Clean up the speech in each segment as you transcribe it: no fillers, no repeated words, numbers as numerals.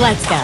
Let's go.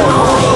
Oh!